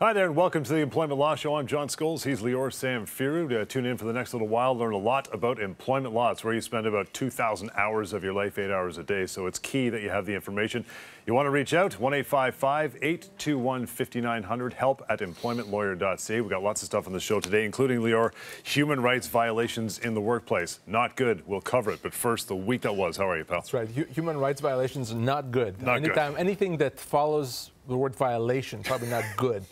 Hi there and welcome to the Employment Law Show. I'm John Scholes. He's Lior Samfiru. Tune in for the next little while. Learn a lot about employment law. It's where you spend about 2,000 hours of your life, 8 hours a day. So it's key that you have the information. You want to reach out? 1-855-821-5900. Help at employmentlawyer.ca. We've got lots of stuff on the show today, including, Lior, human rights violations in the workplace. Not good. We'll cover it. But first, the week that was. How are you, pal? That's right. Human rights violations, not good. Not anytime, good. Anything that follows the word violation, probably not good.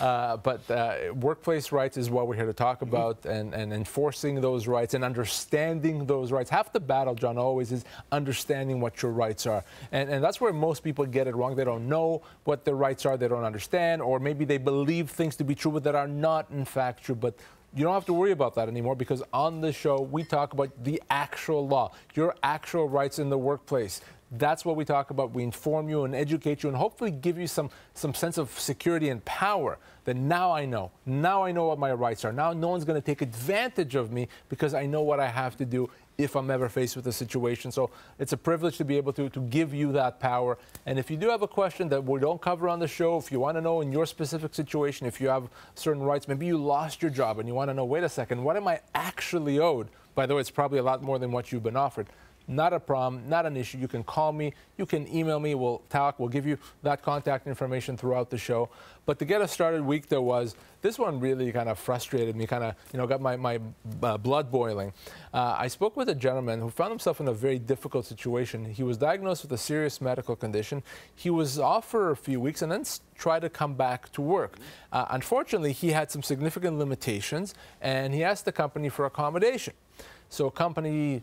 But workplace rights is what we're here to talk about, and enforcing those rights and understanding those rights. Half the battle, John, always is understanding what your rights are. And that's where most people get it wrong. They don't know what their rights are, they don't understand, or maybe they believe things to be true but that are not in fact true. But you don't have to worry about that anymore, because on the show we talk about the actual law, your actual rights in the workplace. That's what we talk about. We inform you and educate you and hopefully give you some sense of security and power that now I know. Now I know what my rights are. Now no one's going to take advantage of me because I know what I have to do if I'm ever faced with a situation. So it's a privilege to be able to give you that power. And if you do have a question that we don't cover on the show, if you want to know in your specific situation, if you have certain rights, maybe you lost your job and you want to know, wait a second, what am I actually owed? By the way, it's probably a lot more than what you've been offered. Not a problem, not an issue. You can call me, you can email me, we'll talk, we'll give you that contact information throughout the show. But to get us started, week there was, this one really kind of frustrated me, kind of, you know, got my blood boiling. I spoke with a gentleman who found himself in a very difficult situation. He was diagnosed with a serious medical condition. He was off for a few weeks and then tried to come back to work. Unfortunately, he had some significant limitations and he asked the company for accommodation. So company,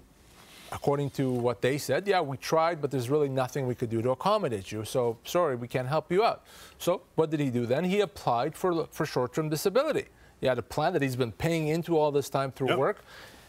according to what they said, yeah, we tried, but there's really nothing we could do to accommodate you. So, sorry, we can't help you out. So, what did he do then? He applied for short-term disability. He had a plan that he's been paying into all this time through work.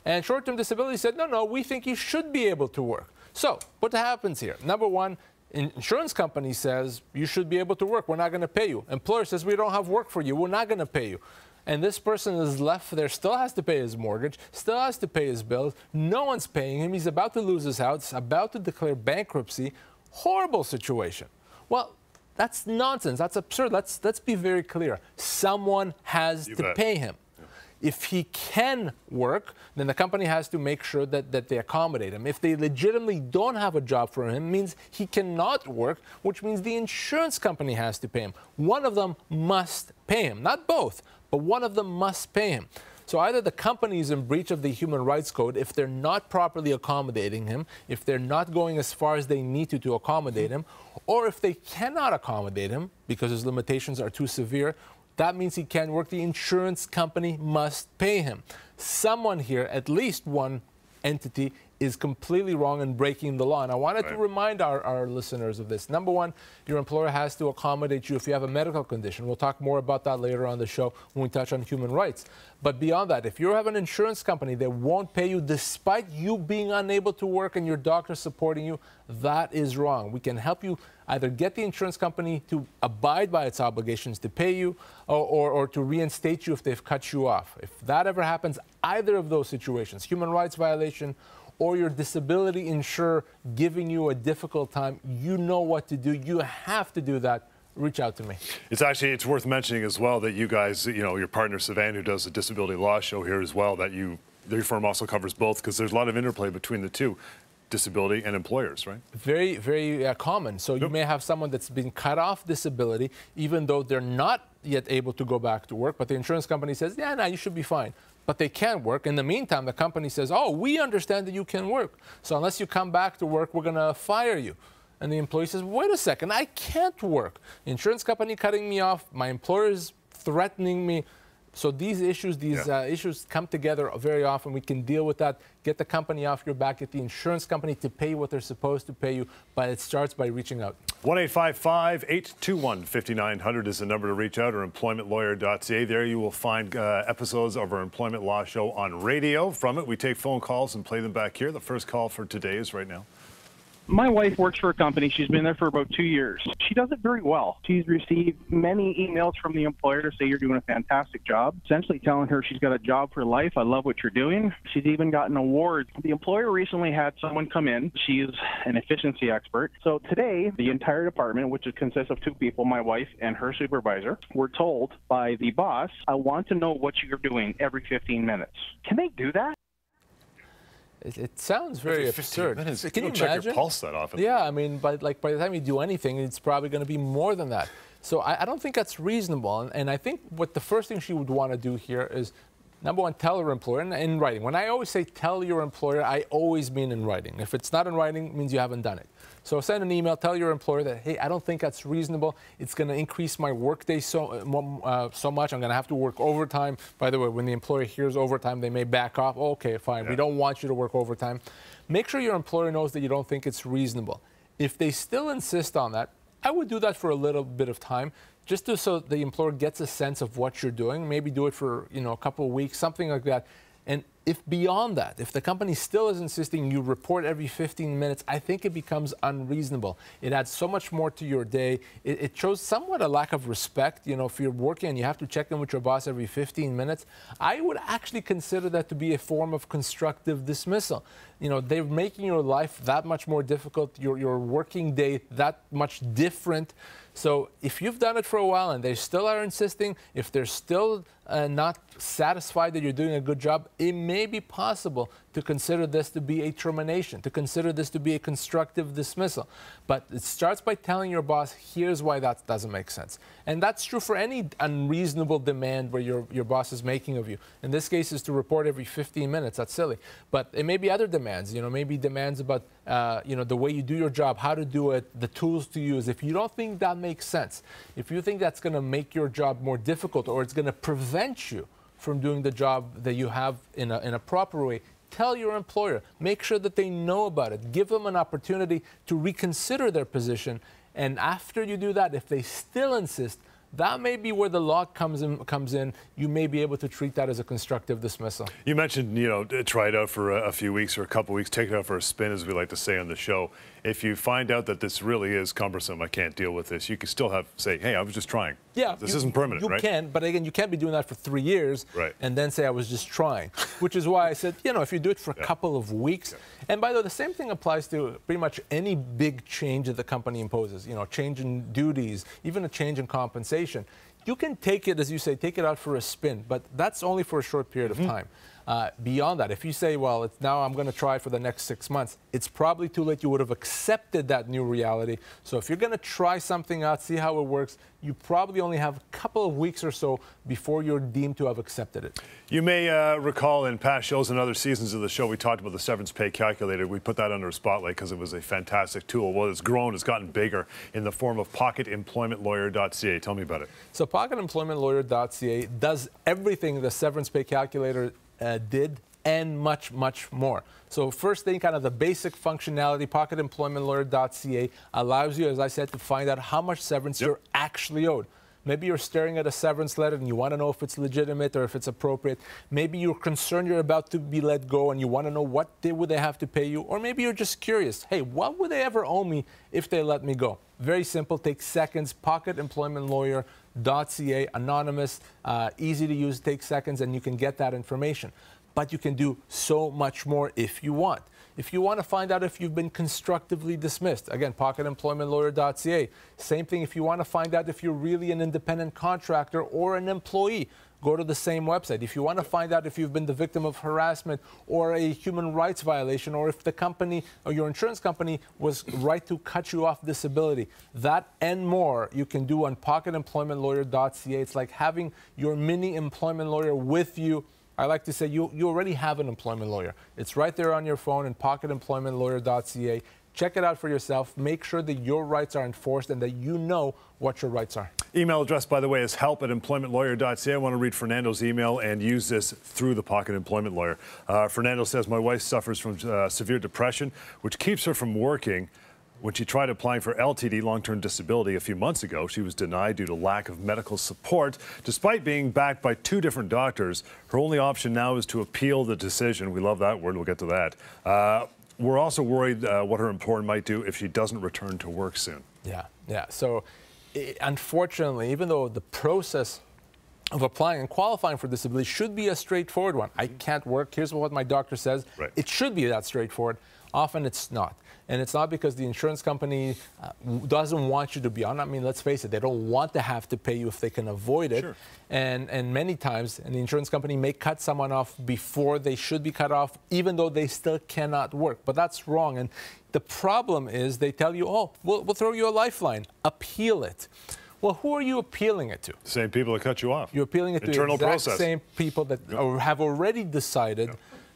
And short-term disability said, no, no, we think you should be able to work. So, what happens here? Number one, insurance company says, you should be able to work. We're not going to pay you. Employer says, we don't have work for you. We're not going to pay you. And this person is left there, still has to pay his mortgage, still has to pay his bills. No one's paying him. He's about to lose his house, about to declare bankruptcy. Horrible situation. Well, that's nonsense. That's absurd. Let's be very clear. Someone has to pay him. If he can work, then the company has to make sure that they accommodate him. If they legitimately don't have a job for him, it means he cannot work, which means the insurance company has to pay him. One of them must pay him, not both, but one of them must pay him. So either the company is in breach of the Human Rights Code if they're not properly accommodating him, if they're not going as far as they need to accommodate him, or if they cannot accommodate him because his limitations are too severe, that means he can't work. The insurance company must pay him. Someone here, at least one entity, is completely wrong in breaking the law. And I wanted to remind our listeners of this. Number one, your employer has to accommodate you if you have a medical condition. We'll talk more about that later on the show when we touch on human rights. But beyond that, if you have an insurance company that won't pay you despite you being unable to work and your doctor supporting you, that is wrong. We can help you either get the insurance company to abide by its obligations to pay you or to reinstate you if they've cut you off. If that ever happens, either of those situations, human rights violation or your disability insurer giving you a difficult time, you know what to do. You have to do that. Reach out to me. It's actually, it's worth mentioning as well that you guys, you know, your partner Savannah, who does the Disability Law Show here as well, that you, their firm also covers both, because there's a lot of interplay between the two. Disability and employers, right? Very, very common. So you may have someone that's been cut off disability, even though they're not yet able to go back to work, but the insurance company says, yeah, no, you should be fine. But they can work. In the meantime, the company says, oh, we understand that you can work. So unless you come back to work, we're going to fire you. And the employee says, wait a second, I can't work. The insurance company cutting me off, my employer is threatening me. So these issues come together very often. We can deal with that. Get the company off your back. Get the insurance company to pay what they're supposed to pay you. But it starts by reaching out. 1-855-821-5900 is the number to reach out, or employmentlawyer.ca. There you will find episodes of our Employment Law Show on radio. From it, we take phone calls and play them back here. The first call for today is right now. My wife works for a company. She's been there for about 2 years. She does it very well. She's received many emails from the employer to say, you're doing a fantastic job, essentially telling her she's got a job for life. I love what you're doing. She's even gotten awards. The employer recently had someone come in. She's an efficiency expert. So today, the entire department, which consists of two people, my wife and her supervisor, were told by the boss, I want to know what you're doing every 15 minutes. Can they do that? It sounds very absurd. Minutes. Can you check your pulse that often? Yeah, I mean, by the time you do anything, it's probably going to be more than that. So I don't think that's reasonable. And I think what the first thing she would want to do here is, number one, tell her employer in writing. When I always say tell your employer, I always mean in writing. If it's not in writing, it means you haven't done it. So send an email, tell your employer that, hey, I don't think that's reasonable. It's going to increase my workday so much. I'm going to have to work overtime. By the way, when the employer hears overtime, they may back off. Oh, okay, fine. Yeah. We don't want you to work overtime. Make sure your employer knows that you don't think it's reasonable. If they still insist on that, I would do that for a little bit of time, just so the employer gets a sense of what you're doing. Maybe do it for, you know, a couple of weeks, something like that. And if beyond that, if the company still is insisting you report every 15 minutes, I think it becomes unreasonable. It adds so much more to your day. It shows somewhat a lack of respect. You know, if you're working and you have to check in with your boss every 15 minutes, I would actually consider that to be a form of constructive dismissal. You know, they're making your life that much more difficult, your working day that much different. So if you've done it for a while and they still are insisting, if they're still not satisfied that you're doing a good job, it may be possible to consider this to be a termination, to consider this to be a constructive dismissal. But it starts by telling your boss, here's why that doesn't make sense. And that's true for any unreasonable demand where your boss is making of you. In this case, is to report every 15 minutes. That's silly. But it may be other demands, you know, maybe demands about, you know, the way you do your job, how to do it, the tools to use. If you don't think that makes sense, if you think that's going to make your job more difficult or it's going to prevent you from doing the job that you have in a proper way, tell your employer. Make sure that they know about it. Give them an opportunity to reconsider their position. And after you do that, if they still insist, that may be where the law comes in. You may be able to treat that as a constructive dismissal. You mentioned, you know, try it out for a few weeks or a couple weeks, take it out for a spin, as we like to say on the show. If you find out that this really is cumbersome, I can't deal with this, you can still say, hey, I was just trying. Yeah. This isn't permanent, right? You can, but again, you can't be doing that for 3 years and then say I was just trying, which is why I said, you know, if you do it for a couple of weeks, and by the way, the same thing applies to pretty much any big change that the company imposes, you know, change in duties, even a change in compensation. You can take it, as you say, take it out for a spin, but that's only for a short period of time. Beyond that, if you say, well, it's now I'm going to try for the next 6 months, it's probably too late. You would have accepted that new reality. So if you're going to try something out, see how it works, you probably only have a couple of weeks or so before you're deemed to have accepted it. You may recall in past shows and other seasons of the show, we talked about the severance pay calculator. We put that under a spotlight because it was a fantastic tool. Well, it's grown, it's gotten bigger in the form of pocketemploymentlawyer.ca. Tell me about it. So pocketemploymentlawyer.ca does everything the severance pay calculator did and much, much more. So first thing, kind of the basic functionality, pocketemploymentlawyer.ca allows you, as I said, to find out how much severance you're actually owed. Maybe you're staring at a severance letter and you want to know if it's legitimate or if it's appropriate. Maybe you're concerned you're about to be let go and you want to know what would they have to pay you. Or maybe you're just curious, hey, what would they ever owe me if they let me go? Very simple, takes seconds, pocketemploymentlawyer.ca, anonymous, easy to use, takes seconds, and you can get that information. But you can do so much more if you want. If you want to find out if you've been constructively dismissed, again, pocketemploymentlawyer.ca. Same thing if you want to find out if you're really an independent contractor or an employee. Go to the same website. If you want to find out if you've been the victim of harassment or a human rights violation, or if the company or your insurance company was right to cut you off disability, that and more you can do on pocketemploymentlawyer.ca. It's like having your mini employment lawyer with you. I like to say you already have an employment lawyer. It's right there on your phone in pocketemploymentlawyer.ca. Check it out for yourself. Make sure that your rights are enforced and that you know what your rights are. Email address, by the way, is help@employmentlawyer.ca. I want to read Fernando's email and use this through the Pocket Employment Lawyer. Fernando says, my wife suffers from severe depression, which keeps her from working. When she tried applying for LTD, long-term disability, a few months ago, she was denied due to lack of medical support. Despite being backed by two different doctors, her only option now is to appeal the decision. We love that word. We'll get to that. We're also worried what her employer might do if she doesn't return to work soon. Yeah, yeah. So, unfortunately, even though the process of applying and qualifying for disability should be a straightforward one. I can't work, here's what my doctor says. Right. It should be that straightforward. Often it's not. And it's not because the insurance company doesn't want you to be on. I mean, let's face it, they don't want to have to pay you if they can avoid it. Sure. And many times, the insurance company may cut someone off before they should be cut off, even though they still cannot work. But that's wrong. And the problem is they tell you, oh, we'll throw you a lifeline. Appeal it. Well, who are you appealing it to? Same people that cut you off. You're appealing it to the exact same people that have already decided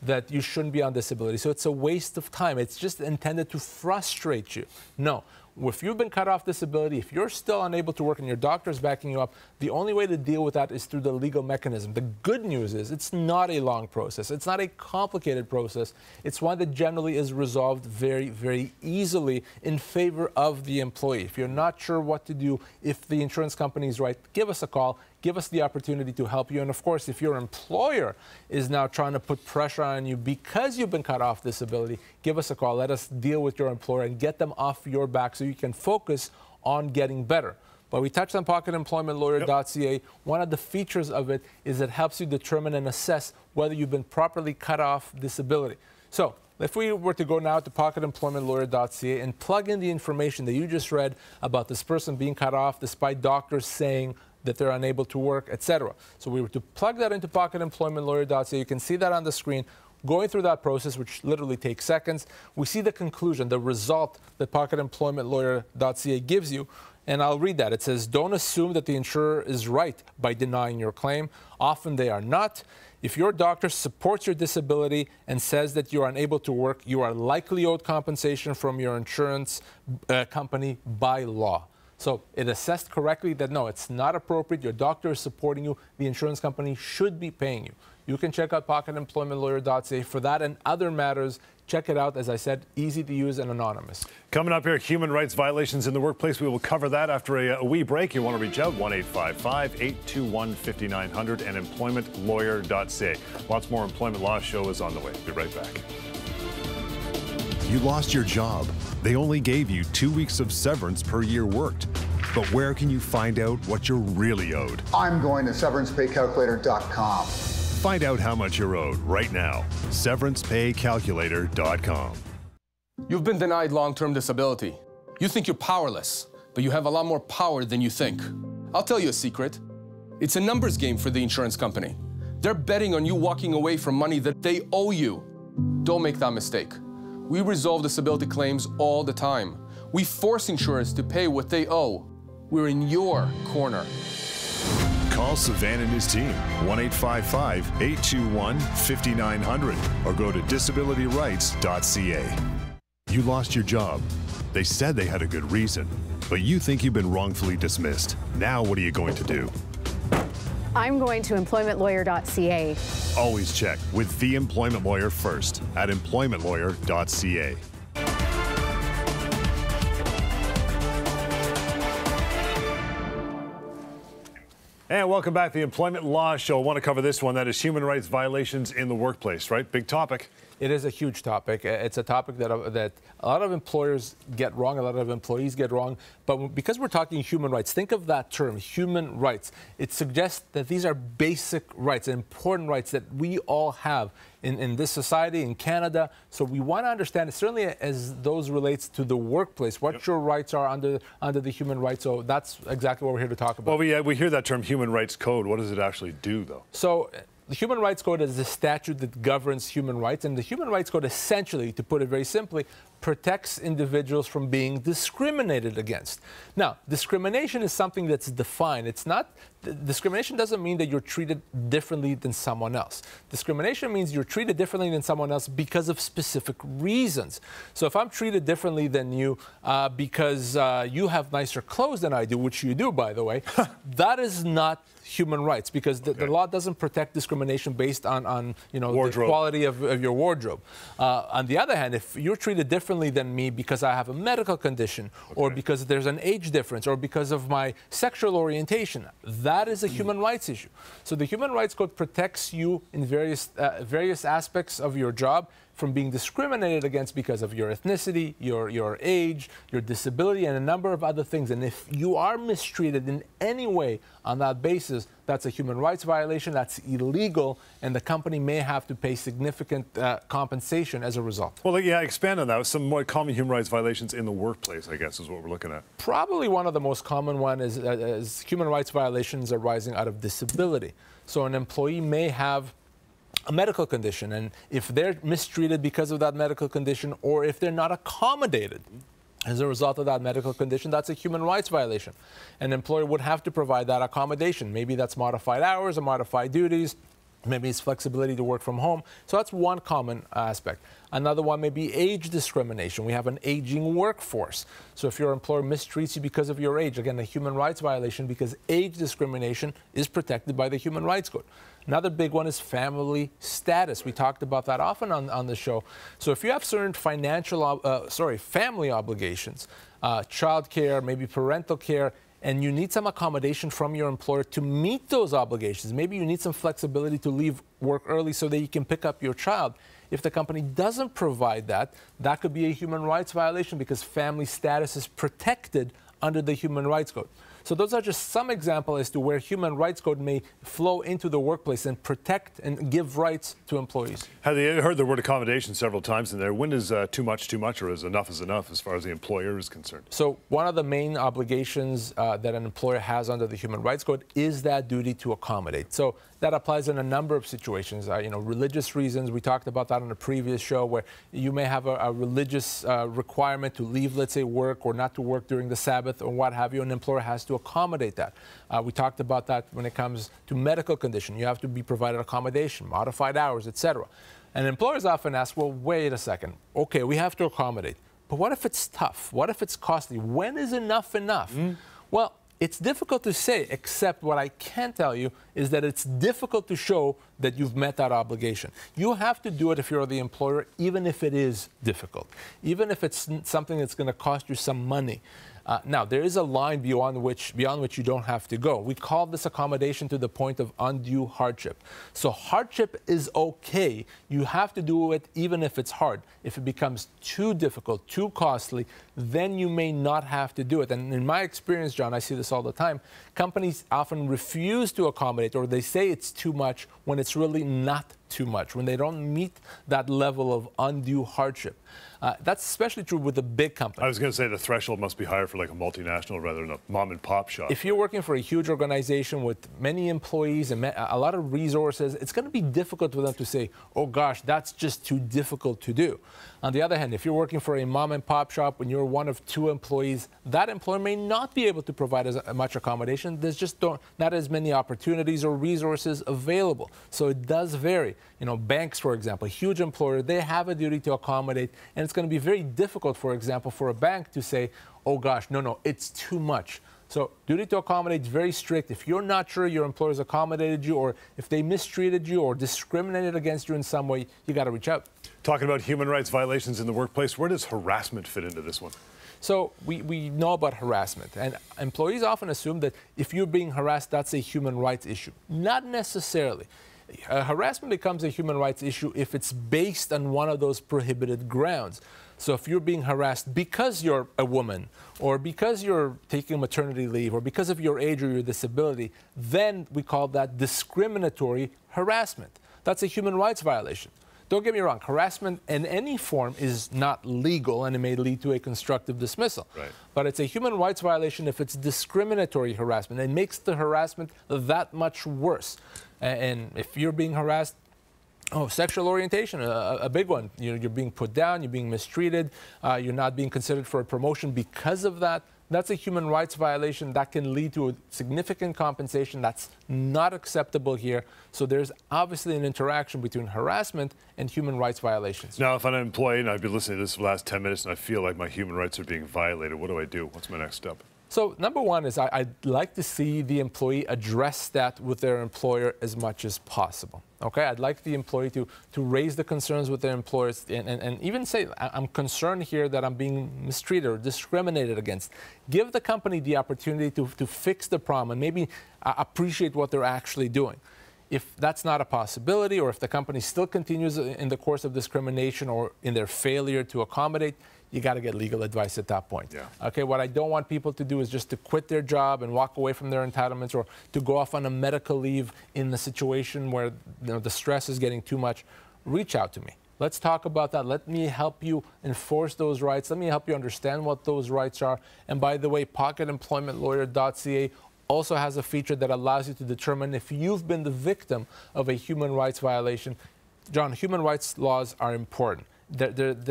that you shouldn't be on disability. So it's a waste of time. It's just intended to frustrate you. No. If you've been cut off disability, if you're still unable to work and your doctor's backing you up, the only way to deal with that is through the legal mechanism. The good news is it's not a long process. It's not a complicated process. It's one that generally is resolved very, very easily in favor of the employee. If you're not sure what to do, if the insurance company is right, give us a call. Give us the opportunity to help you. And of course, if your employer is now trying to put pressure on you because you've been cut off disability, give us a call. Let us deal with your employer and get them off your back so you can focus on getting better. But we touched on pocketemploymentlawyer.ca. One of the features of it is it helps you determine and assess whether you've been properly cut off disability. So if we were to go now to pocketemploymentlawyer.ca and plug in the information that you just read about this person being cut off despite doctors saying that they're unable to work, etc. So we were to plug that into pocketemploymentlawyer.ca. You can see that on the screen. Going through that process, which literally takes seconds, we see the conclusion, the result that pocketemploymentlawyer.ca gives you. And I'll read that. It says, don't assume that the insurer is right by denying your claim. Often they are not. If your doctor supports your disability and says that you are unable to work, you are likely owed compensation from your insurance company by law. So it assessed correctly that, no, it's not appropriate. Your doctor is supporting you. The insurance company should be paying you. You can check out pocketemploymentlawyer.ca for that and other matters. Check it out. As I said, easy to use and anonymous. Coming up here, human rights violations in the workplace. We will cover that after a wee break. You want to reach out, 1-855-821-5900 and employmentlawyer.ca. Lots more Employment Law Show is on the way. Be right back. You lost your job. They only gave you 2 weeks of severance per year worked. But where can you find out what you're really owed? I'm going to severancepaycalculator.com. Find out how much you're owed right now. severancepaycalculator.com. You've been denied long-term disability. You think you're powerless, but you have a lot more power than you think. I'll tell you a secret. It's a numbers game for the insurance company. They're betting on you walking away from money that they owe you. Don't make that mistake. We resolve disability claims all the time. We force insurers to pay what they owe. We're in your corner. Call Savannah and his team, 1-855-821-5900, or go to disabilityrights.ca. You lost your job. They said they had a good reason, but you think you've been wrongfully dismissed. Now what are you going to do? I'm going to employmentlawyer.ca. Always check with the employment lawyer first at employmentlawyer.ca. And welcome back to the Employment Law Show. I want to cover this one. That is human rights violations in the workplace, right? Big topic. It is a huge topic. It's a topic that a lot of employers get wrong, a lot of employees get wrong. But because we're talking human rights, think of that term, human rights. It suggests that these are basic rights, important rights that we all have in this society, in Canada. So we want to understand it, certainly as those relates to the workplace, what your rights are under the human rights. So that's exactly what we're here to talk about. Well, we hear that term, Human Rights Code. What does it actually do, though? So the Human Rights Code is the statute that governs human rights, and the Human Rights Code essentially, to put it very simply, protects individuals from being discriminated against. Now, discrimination is something that's defined. It's not, discrimination doesn't mean that you're treated differently than someone else. Discrimination means you're treated differently than someone else because of specific reasons. So if I'm treated differently than you because you have nicer clothes than I do, which you do, by the way, that is not human rights, because the law doesn't protect discrimination based on the quality of your wardrobe. On the other hand, if you're treated differently than me because I have a medical condition, or because there's an age difference, or because of my sexual orientation, that is a human rights issue. So the Human Rights Code protects you in various aspects of your job, from being discriminated against because of your ethnicity, your age, your disability, and a number of other things. And if you are mistreated in any way on that basis, that's a human rights violation, that's illegal, and the company may have to pay significant compensation as a result. Well, yeah, expand on that. Some more common human rights violations in the workplace, I guess, is what we're looking at. Probably one of the most common one is human rights violations arising out of disability. So an employee may have a medical condition, and if they're mistreated because of that medical condition, or if they're not accommodated as a result of that medical condition, that's a human rights violation. An employer would have to provide that accommodation. Maybe that's modified hours or modified duties. Maybe it's flexibility to work from home. So that's one common aspect. Another one may be age discrimination. We have an aging workforce. So if your employer mistreats you because of your age, again, a human rights violation, because age discrimination is protected by the Human Rights Code. Another big one is family status. We talked about that often on the show. So if you have certain family obligations, child care, maybe parental care, and you need some accommodation from your employer to meet those obligations. Maybe you need some flexibility to leave work early so that you can pick up your child. If the company doesn't provide that, that could be a human rights violation because family status is protected under the Human Rights Code. So those are just some examples as to where Human Rights Code may flow into the workplace and protect and give rights to employees. Have you heard the word accommodation several times in there? When is too much, or is enough as far as the employer is concerned? So one of the main obligations that an employer has under the Human Rights Code is that duty to accommodate. So that applies in a number of situations. Religious reasons, we talked about that on a previous show, where you may have a religious requirement to leave, let's say, work or not to work during the Sabbath or what have you. An employer has to accommodate that. We talked about that when it comes to medical condition. You have to be provided accommodation, modified hours, etc. And employers often ask, well, wait a second. Okay, we have to accommodate. But what if it's tough? What if it's costly? When is enough enough? Well, it's difficult to say, except what I can tell you is that it's difficult to show that you've met that obligation. You have to do it if you're the employer, even if it is difficult, even if it's something that's going to cost you some money. Now, there is a line beyond which you don't have to go. We call this accommodation to the point of undue hardship. So hardship is okay. You have to do it even if it's hard. If it becomes too difficult, too costly, then you may not have to do it. And in my experience, John, I see this all the time. Companies often refuse to accommodate, or they say it's too much when it's really not too much, when they don't meet that level of undue hardship. That's especially true with the big companies. I was going to say the threshold must be higher for like a multinational rather than a mom-and-pop shop. If you're working for a huge organization with many employees and a lot of resources, it's going to be difficult for them to say, oh gosh, that's just too difficult to do. On the other hand, if you're working for a mom-and-pop shop when you're one of two employees, that employer may not be able to provide as much accommodation. There's just not as many opportunities or resources available. So it does vary. You know, banks, for example, a huge employer, they have a duty to accommodate, and it's going to be very difficult, for example, for a bank to say, oh gosh, no, it's too much. So duty to accommodate is very strict. If you're not sure your employer's accommodated you, or if they mistreated you or discriminated against you in some way, you got to reach out. Talking about human rights violations in the workplace, where does harassment fit into this one? So we know about harassment, and employees often assume that if you're being harassed, that's a human rights issue. Not necessarily. Harassment becomes a human rights issue if it's based on one of those prohibited grounds. So if you're being harassed because you're a woman, or because you're taking maternity leave, or because of your age or your disability, then we call that discriminatory harassment. That's a human rights violation. Don't get me wrong, harassment in any form is not legal, and it may lead to a constructive dismissal. Right. But it's a human rights violation if it's discriminatory harassment. It makes the harassment that much worse. And if you're being harassed, sexual orientation, a big one. You're being put down, you're being mistreated, you're not being considered for a promotion because of that. That's a human rights violation that can lead to a significant compensation. That's not acceptable here. So there's obviously an interaction between harassment and human rights violations. Now, if I'm an employee and I've been listening to this for the last 10 minutes and I feel like my human rights are being violated, what do I do? What's my next step? So number one is I'd like to see the employee address that with their employer as much as possible. Okay, I'd like the employee to raise the concerns with their employers and even say, I'm concerned here that I'm being mistreated or discriminated against. Give the company the opportunity to fix the problem and maybe appreciate what they're actually doing. If that's not a possibility, or if the company still continues in the course of discrimination or in their failure to accommodate, you got to get legal advice at that point. Yeah. Okay, what I don't want people to do is just to quit their job and walk away from their entitlements, or to go off on a medical leave in the situation where, you know, the stress is getting too much. Reach out to me. Let's talk about that. Let me help you enforce those rights. Let me help you understand what those rights are. And by the way, pocketemploymentlawyer.ca also has a feature that allows you to determine if you've been the victim of a human rights violation. John, human rights laws are important.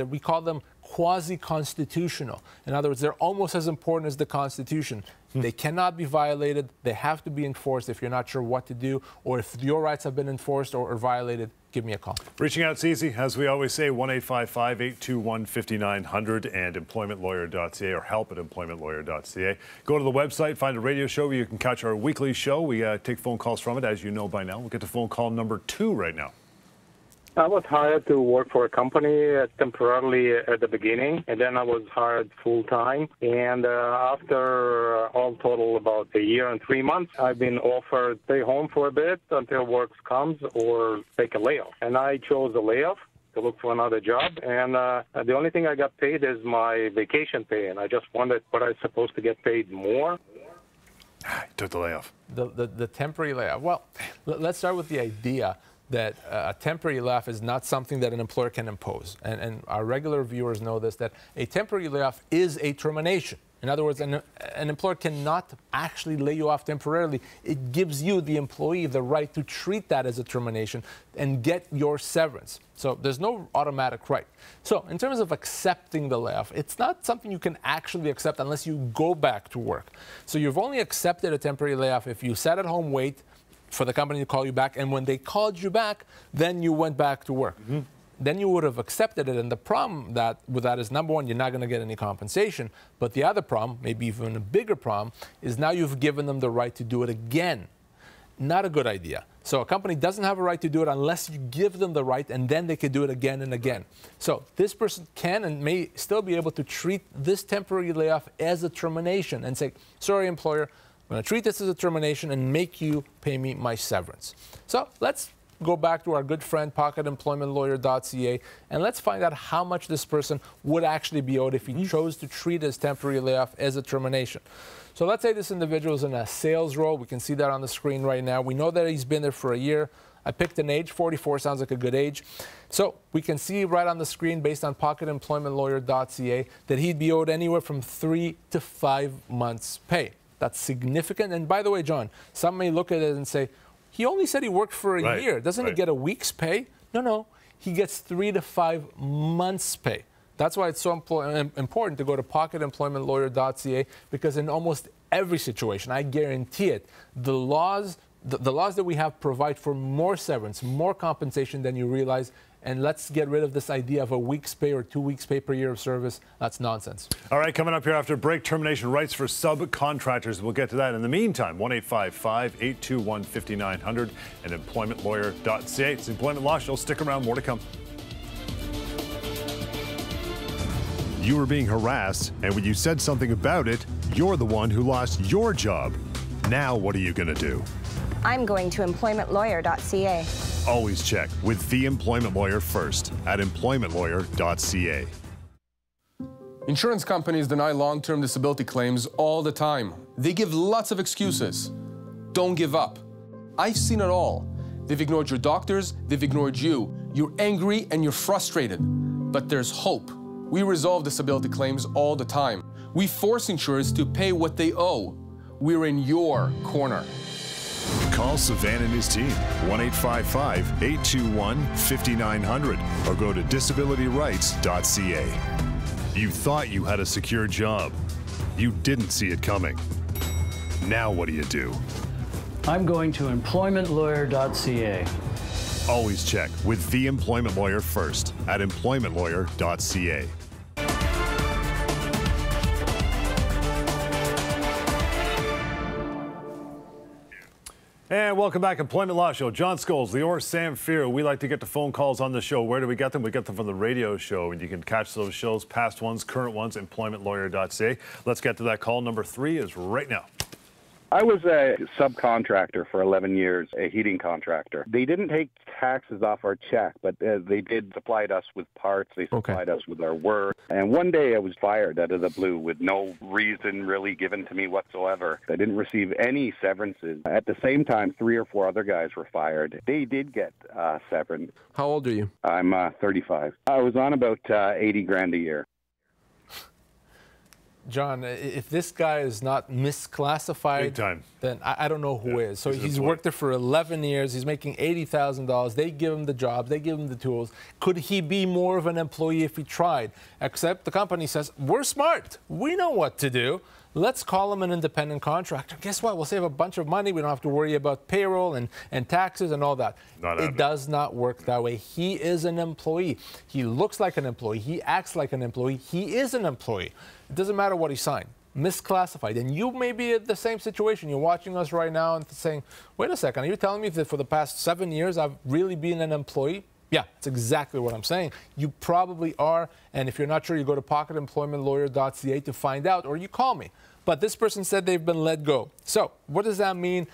We call them quasi-constitutional. In other words, they're almost as important as the Constitution. They cannot be violated. They have to be enforced. If you're not sure what to do, or if your rights have been enforced or violated, give me a call. Reaching out is easy. As we always say, 1-855-821-5900 and employmentlawyer.ca, or help at employmentlawyer.ca. Go to the website, find a radio show where you can catch our weekly show. We take phone calls from it, as you know by now. We'll get to phone call number 2 right now. I was hired to work for a company temporarily at the beginning, and then I was hired full-time. And after all total about a year and 3 months, I've been offered stay home for a bit until work comes or take a layoff. And I chose a layoff to look for another job. And the only thing I got paid is my vacation pay, and I just wondered what I was supposed to get paid more. I took the layoff. The temporary layoff. Well, let's start with the idea that a temporary layoff is not something that an employer can impose. And our regular viewers know this, that a temporary layoff is a termination. In other words, an employer cannot actually lay you off temporarily. It gives you, the employee, the right to treat that as a termination and get your severance. So there's no automatic right. So in terms of accepting the layoff, it's not something you can actually accept unless you go back to work. So you've only accepted a temporary layoff if you sat at home, wait for the company to call you back, and when they called you back, then you went back to work. Mm-hmm. Then you would have accepted it, and the problem with that is, number one, you're not going to get any compensation, but the other problem, maybe even a bigger problem, is now you've given them the right to do it again. Not a good idea. So a company doesn't have a right to do it unless you give them the right, and then they can do it again and again. So this person can and may still be able to treat this temporary layoff as a termination and say, sorry, employer, I'm going to treat this as a termination and make you pay me my severance. So let's go back to our good friend, pocketemploymentlawyer.ca, and let's find out how much this person would actually be owed if he chose to treat his temporary layoff as a termination. So let's say this individual is in a sales role. We can see that on the screen right now. We know that he's been there for a year. I picked an age. 44 sounds like a good age. So we can see right on the screen, based on pocketemploymentlawyer.ca, that he'd be owed anywhere from 3 to 5 months' pay. That's significant. And by the way, John, some may look at it and say, he only said he worked for a year. Doesn't he get a week's pay? No, no. He gets 3 to 5 months' pay. That's why it's so important to go to pocketemploymentlawyer.ca, because in almost every situation, I guarantee it, the laws that we have provide for more severance, more compensation than you realize. And let's get rid of this idea of a week's pay or 2 weeks' pay per year of service. That's nonsense. All right, coming up here after break, termination rights for subcontractors. We'll get to that. In the meantime, 1-855-821-5900 and employmentlawyer.ca. It's Employment Law Show. Stick around. More to come. You were being harassed, and when you said something about it, you're the one who lost your job. Now what are you going to do? I'm going to employmentlawyer.ca. Always check with the employment lawyer first at employmentlawyer.ca. Insurance companies deny long-term disability claims all the time. They give lots of excuses. Don't give up. I've seen it all. They've ignored your doctors, they've ignored you. You're angry and you're frustrated, but there's hope. We resolve disability claims all the time. We force insurers to pay what they owe. We're in your corner. Call Savannah and his team, 1-855-821-5900, or go to disabilityrights.ca. You thought you had a secure job. You didn't see it coming. Now what do you do? I'm going to employmentlawyer.ca. Always check with the employment lawyer first at employmentlawyer.ca. And welcome back, Employment Law Show. John Scholes, Lior Samfiru. We like to get to phone calls on the show. Where do we get them? We get them from the radio show, and you can catch those shows, past ones, current ones, employmentlawyer.ca. Let's get to that. Call number 3 is right now. I was a subcontractor for 11 years, a heating contractor. They didn't take taxes off our check, but they did supplied us with parts. They supplied us with our work. And one day I was fired out of the blue with no reason really given to me whatsoever. I didn't receive any severances. At the same time, 3 or 4 other guys were fired. They did get severance. How old are you? I'm 35. I was on about 80 grand a year. John, if this guy is not misclassified, then I don't know who is. So he's worked there for 11 years. He's making $80,000. They give him the job. They give him the tools. Could he be more of an employee if he tried? Except the company says, we're smart. We know what to do. Let's call him an independent contractor. Guess what? We'll save a bunch of money. We don't have to worry about payroll and taxes and all that. It does not work that way. He is an employee. He looks like an employee. He acts like an employee. He is an employee. It doesn't matter what he signed. Misclassified. And you may be in the same situation. You're watching us right now and saying, wait a second, are you telling me that for the past 7 years I've really been an employee? Yeah, that's exactly what I'm saying. You probably are, and if you're not sure, you go to pocketemploymentlawyer.ca to find out, or you call me. But this person said they've been let go. So what does that mean?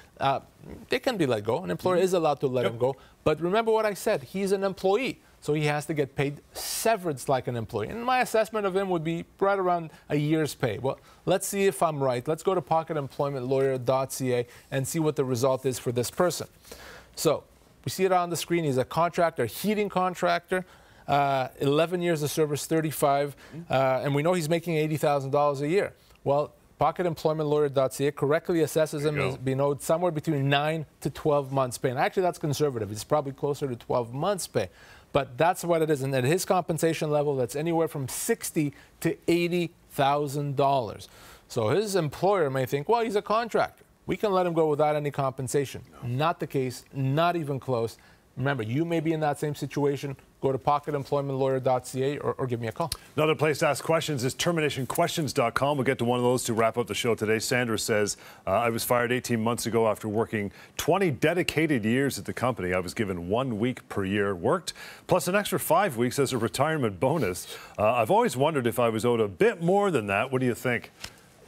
They can be let go. An employer is allowed to let him go. But remember what I said. He's an employee, so he has to get paid severance like an employee. And my assessment of him would be right around a year's pay. Well, let's see if I'm right. Let's go to pocketemploymentlawyer.ca and see what the result is for this person. So we see it on the screen. He's a contractor, heating contractor, 11 years of service, 35, and we know he's making $80,000 a year. Well, pocketemploymentlawyer.ca correctly assesses him as being owed somewhere between 9 to 12 months' pay. And actually, that's conservative. It's probably closer to 12 months' pay. But that's what it is. And at his compensation level, that's anywhere from $60,000 to $80,000. So his employer may think, well, he's a contractor. We can let him go without any compensation. Not the case, not even close. Remember, you may be in that same situation. Go to pocketemploymentlawyer.ca or give me a call. Another place to ask questions is terminationquestions.com. We'll get to one of those to wrap up the show today. Sandra says, I was fired 18 months ago after working 20 dedicated years at the company. I was given 1 week per year worked, plus an extra 5 weeks as a retirement bonus. I've always wondered if I was owed a bit more than that. What do you think?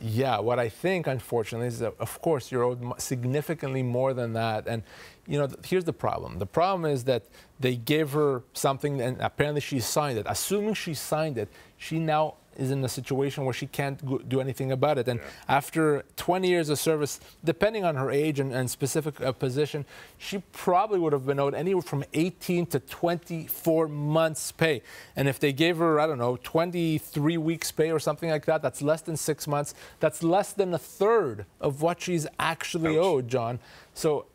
Yeah, what I think, unfortunately, is that, of course, you're owed significantly more than that. And, you know, here's the problem. The problem is that they gave her something, and apparently she signed it. Assuming she signed it, she now is in a situation where she can't do anything about it. And after 20 years of service, depending on her age and specific position, she probably would have been owed anywhere from 18 to 24 months' pay. And if they gave her, I don't know, 23 weeks' pay or something like that, that's less than 6 months. That's less than 1/3 of what she's actually owed, John. So,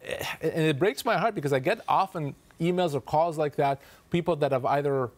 and it breaks my heart because I get often emails or calls like that, people that have either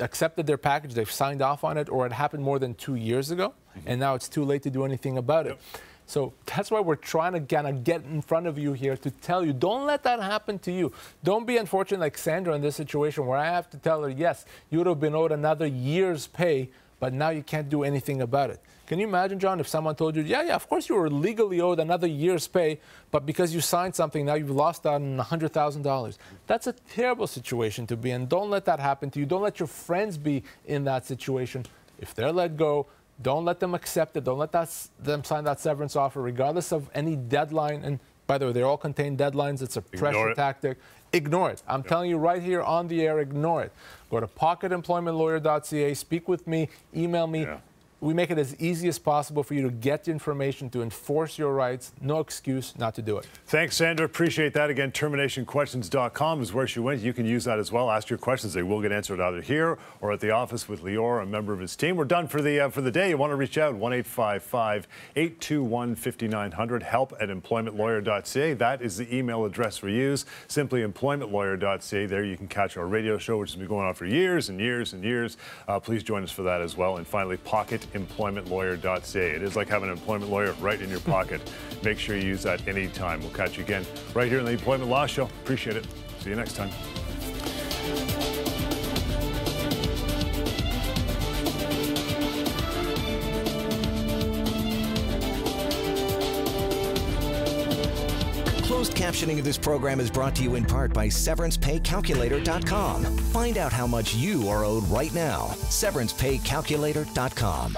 accepted their package, they've signed off on it, or it happened more than 2 years ago, and now it's too late to do anything about it. So that's why we're trying to kind of get in front of you here to tell you, don't let that happen to you. Don't be unfortunate like Sandra in this situation where I have to tell her, yes, you would have been owed another year's pay, but now you can't do anything about it. Can you imagine, John, if someone told you, yeah, of course you were legally owed another year's pay, but because you signed something, now you've lost out on $100,000. That's a terrible situation to be in. Don't let that happen to you. Don't let your friends be in that situation. If they're let go, don't let them accept it. Don't let them sign that severance offer, regardless of any deadline. And by the way, they all contain deadlines. It's a pressure tactic. Ignore it. I'm telling you right here on the air, ignore it. Go to pocketemploymentlawyer.ca, speak with me, email me. We make it as easy as possible for you to get information, to enforce your rights. No excuse not to do it. Thanks, Sandra. Appreciate that. Again, terminationquestions.com is where she went. You can use that as well. Ask your questions. They will get answered either here or at the office with Lior, a member of his team. We're done for the day. You want to reach out, 1-855-821-5900, help@employmentlawyer.ca. That is the email address we use, simply employmentlawyer.ca. There you can catch our radio show, which has been going on for years and years and years. Please join us for that as well. And finally, pocketemploymentlawyer.ca. It is like having an employment lawyer right in your pocket. Make sure you use that anytime. We'll catch you again right here on the Employment Law Show. Appreciate it. See you next time. Closed captioning of this program is brought to you in part by severancepaycalculator.com. Find out how much you are owed right now. severancepaycalculator.com.